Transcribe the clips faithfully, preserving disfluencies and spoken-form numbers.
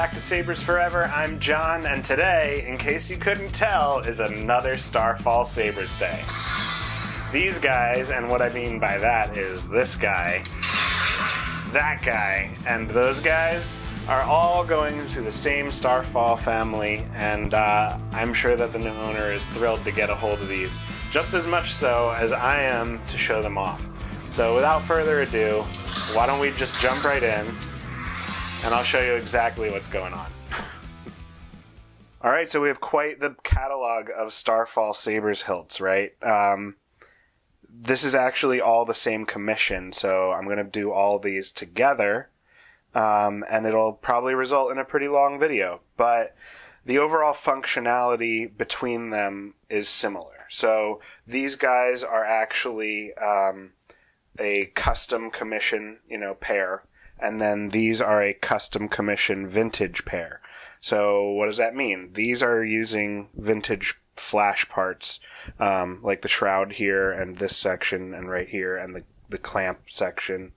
back to Sabers Forever. I'm John, and today, in case you couldn't tell, is another Starfall Sabers day. These guys, and what I mean by that is this guy, that guy, and those guys are all going into the same Starfall family, and uh, I'm sure that the new owner is thrilled to get a hold of these, just as much so as I am to show them off. So without further ado, why don't we just jump right in, and I'll show you exactly what's going on. All right, so we have quite the catalog of Starfall Sabers hilts, right? Um, this is actually all the same commission, so I'm going to do all these together, um, and it'll probably result in a pretty long video, but the overall functionality between them is similar. So these guys are actually um, a custom commission, you know, pair. And then these are a custom commission vintage pair. So what does that mean? These are using vintage flash parts, um, like the shroud here and this section and right here and the, the clamp section.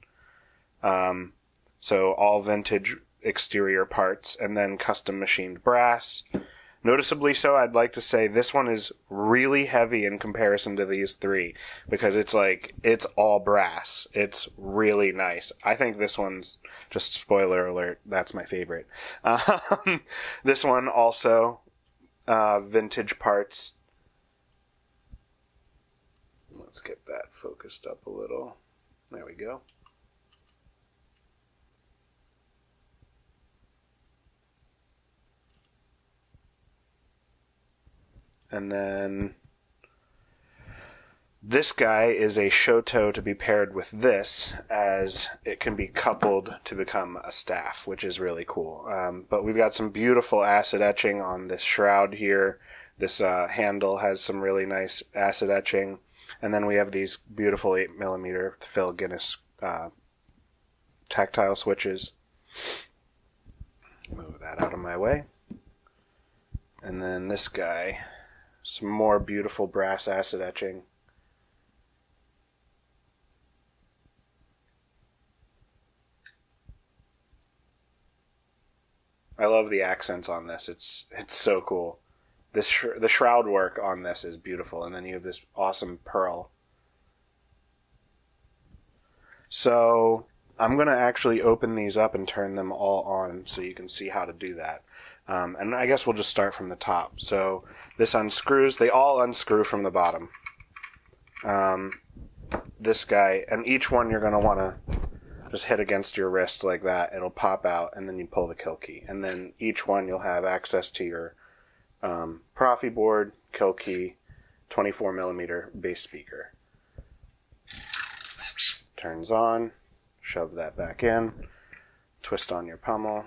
Um, so all vintage exterior parts and then custom machined brass. Noticeably so, I'd like to say this one is really heavy in comparison to these three because it's like, it's all brass. It's really nice. I think this one's, just spoiler alert, that's my favorite. Um, this one also, uh, vintage parts. Let's get that focused up a little. There we go. And then this guy is a Shoto to be paired with this, as it can be coupled to become a staff, which is really cool. Um, but we've got some beautiful acid etching on this shroud here. This uh, handle has some really nice acid etching. And then we have these beautiful eight millimeter Phil Guinness uh, tactile switches. Move that out of my way. And then this guy. Some more beautiful brass acid etching. I love the accents on this. It's it's so cool. This sh the shroud work on this is beautiful, and then you have this awesome pearl. So I'm gonna actually open these up and turn them all on so you can see how to do that. Um, and I guess we'll just start from the top. So this unscrews. They all unscrew from the bottom. Um, this guy, and each one you're going to want to just hit against your wrist like that. It'll pop out, and then you pull the kill key. And then each one you'll have access to your um, proffieboard, kill key, twenty-four millimeter bass speaker. Turns on. Shove that back in. Twist on your pommel.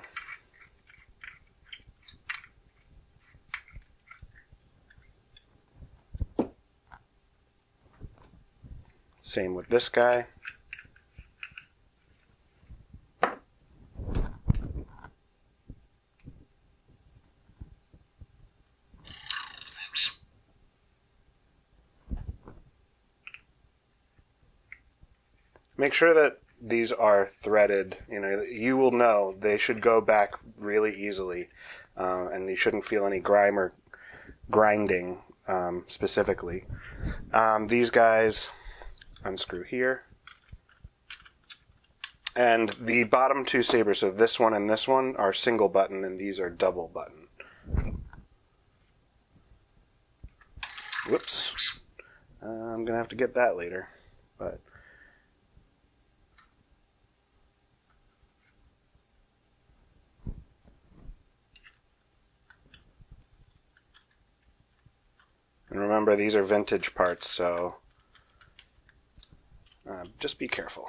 Same with this guy. Make sure that these are threaded. You know, you will know they should go back really easily, uh, and you shouldn't feel any grime or grinding um, specifically. Um, these guys. Unscrew here, and the bottom two sabers, so this one and this one, are single button, and these are double button. Whoops, uh, I'm gonna have to get that later, but and remember, these are vintage parts, so Uh, just be careful.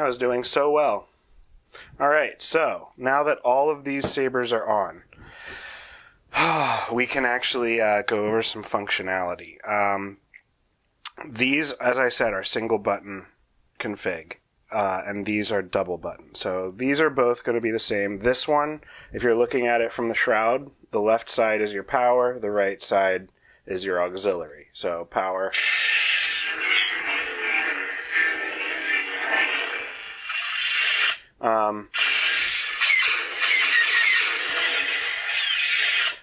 I was doing so well. Alright, so now that all of these sabers are on, we can actually uh, go over some functionality. Um, these, as I said, are single button config, uh, and these are double button. So these are both going to be the same. This one, if you're looking at it from the shroud, the left side is your power, the right side is your auxiliary. So power... Um,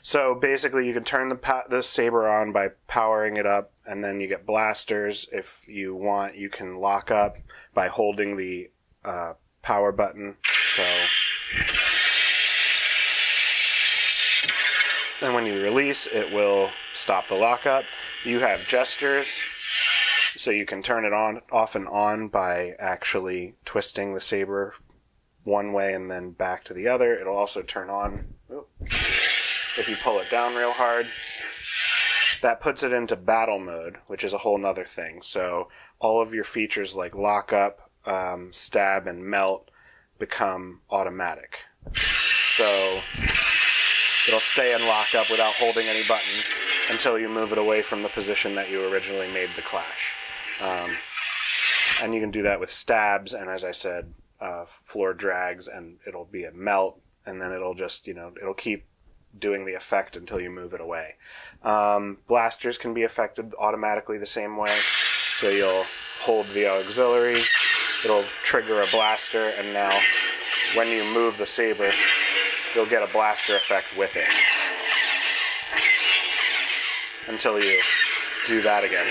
so basically you can turn the, the saber on by powering it up, and then you get blasters. If you want, you can lock up by holding the uh, power button. So, and when you release, it will stop the lockup. You have gestures. So you can turn it on, off and on by actually twisting the saber one way and then back to the other. It'll also turn on if you pull it down real hard. That puts it into battle mode, which is a whole nother thing. So all of your features like lockup, um, stab, and melt become automatic. So it'll stay in lockup without holding any buttons until you move it away from the position that you originally made the clash. Um, and you can do that with stabs, and as I said, Uh, floor drags, and it'll be a melt, and then it'll just, you know, it'll keep doing the effect until you move it away. Um, blasters can be affected automatically the same way. So you'll hold the auxiliary, it'll trigger a blaster, and now when you move the saber, you'll get a blaster effect with it. Until you do that again.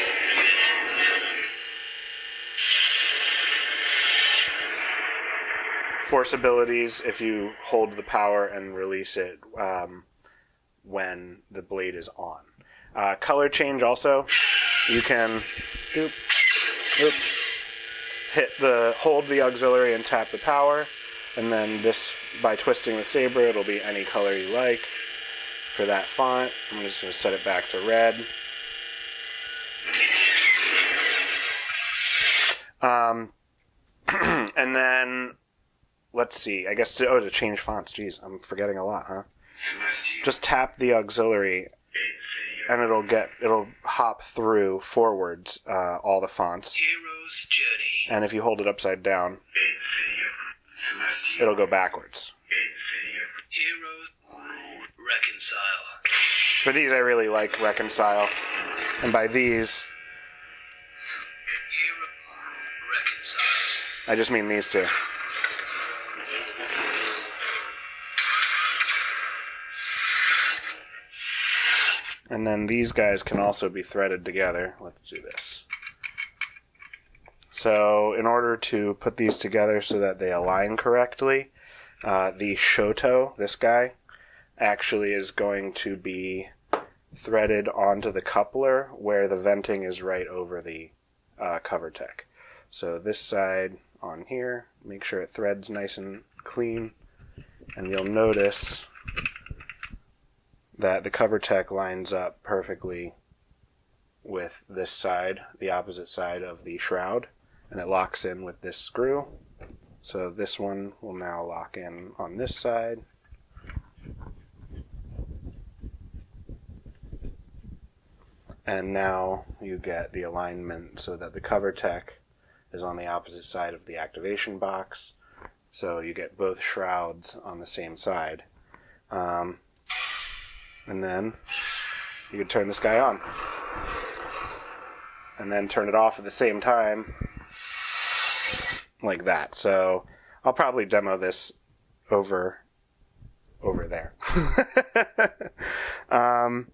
Force abilities, if you hold the power and release it um, when the blade is on. Uh, color change also, you can boop, boop, hit the, hold the auxiliary and tap the power, and then this, by twisting the saber, it'll be any color you like. For that font, I'm just going to set it back to red. Um, and then... Let's see, I guess to, oh, to change fonts, geez, I'm forgetting a lot, huh? Just tap the auxiliary and it'll get, it'll hop through forwards uh, all the fonts. Hero's Journey. And if you hold it upside down, it'll go backwards. Hero. Reconcile. For these, I really like Reconcile. And by these, Hero. Reconcile. I just mean these two. And then these guys can also be threaded together. Let's do this. So in order to put these together so that they align correctly, uh, the Shoto, this guy, actually is going to be threaded onto the coupler where the venting is right over the uh, cover tech. So this side on here, make sure it threads nice and clean, and you'll notice that the cover tech lines up perfectly with this side, the opposite side of the shroud, and it locks in with this screw. So this one will now lock in on this side. And now you get the alignment so that the cover tech is on the opposite side of the activation box. So you get both shrouds on the same side. Um, And then you can turn this guy on. And then turn it off at the same time. Like that. So I'll probably demo this over over there. um,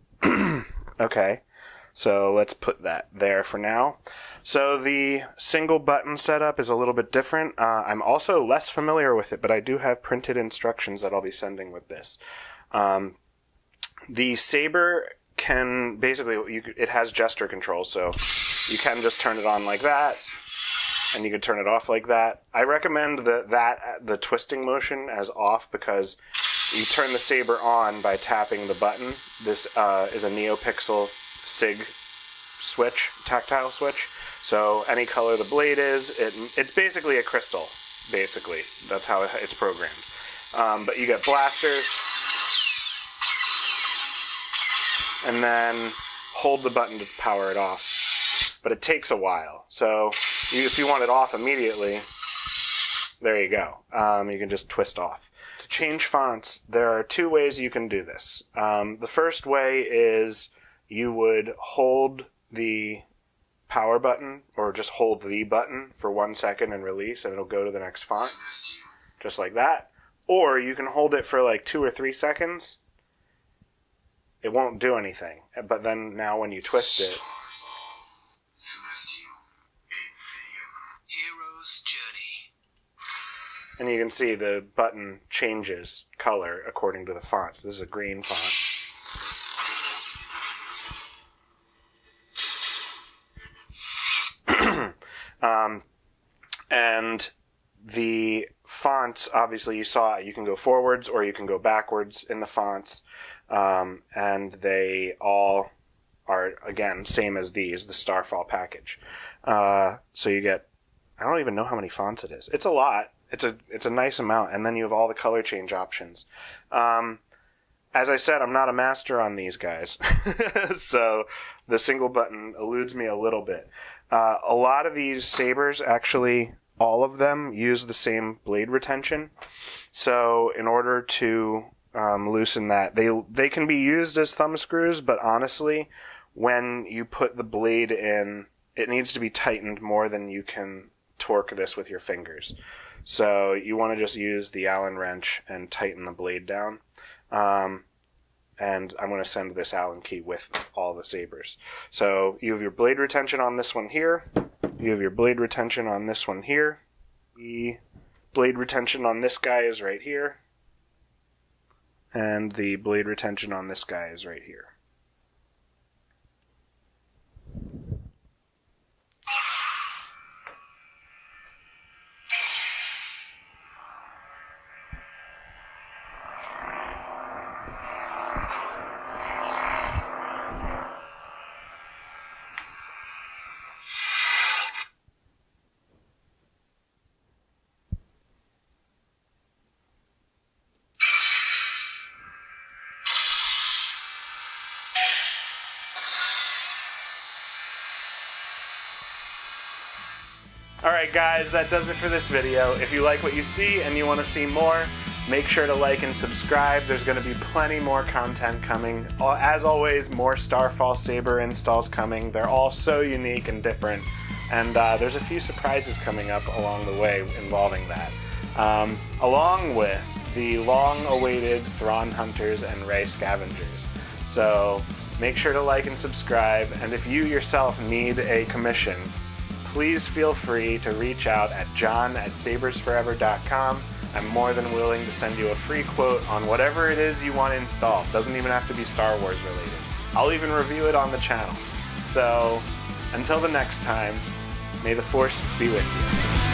okay. So let's put that there for now. So the single button setup is a little bit different. Uh, I'm also less familiar with it, but I do have printed instructions that I'll be sending with this. Um, The saber can basically, you, it has gesture control, so you can just turn it on like that, and you can turn it off like that. I recommend the, that the twisting motion as off because you turn the saber on by tapping the button. This uh, is a NeoPixel SIG switch, tactile switch, so any color the blade is, it, it's basically a crystal. basically. That's how it's programmed. Um, but you get blasters, and then hold the button to power it off. But it takes a while, so you, if you want it off immediately, there you go. Um, you can just twist off. To change fonts, there are two ways you can do this. Um, the first way is you would hold the power button, or just hold the button for one second and release, and it'll go to the next font, just like that. Or you can hold it for like two or three seconds. It won't do anything, but then now when you twist it... Celestial A Hero's Journey. And you can see the button changes color according to the font. So this is a green font. um, and the fonts, obviously you saw, you can go forwards or you can go backwards in the fonts. Um, and they all are, again, same as these, the Starfall package. Uh, so you get, I don't even know how many fonts it is. It's a lot. It's a, it's a nice amount. And then you have all the color change options. Um, as I said, I'm not a master on these guys. So the single button eludes me a little bit. Uh, a lot of these sabers, actually, all of them use the same blade retention. So in order to... Um, loosen that. They they can be used as thumb screws, but honestly, when you put the blade in, it needs to be tightened more than you can torque this with your fingers. So you want to just use the Allen wrench and tighten the blade down. Um, and I'm going to send this Allen key with all the sabers. So you have your blade retention on this one here. You have your blade retention on this one here. The blade retention on this guy is right here. And the blade retention on this guy is right here. Alright guys, that does it for this video. If you like what you see and you want to see more, make sure to like and subscribe. There's going to be plenty more content coming. As always, more Starfall Saber installs coming. They're all so unique and different, and uh, there's a few surprises coming up along the way involving that. Um, along with the long-awaited Thrawn Hunters and Rey Scavengers. So make sure to like and subscribe, and if you yourself need a commission, please feel free to reach out at john at sabers forever dot com. I'm more than willing to send you a free quote on whatever it is you want installed. Doesn't even have to be Star Wars related. I'll even review it on the channel. So, until the next time, may the Force be with you.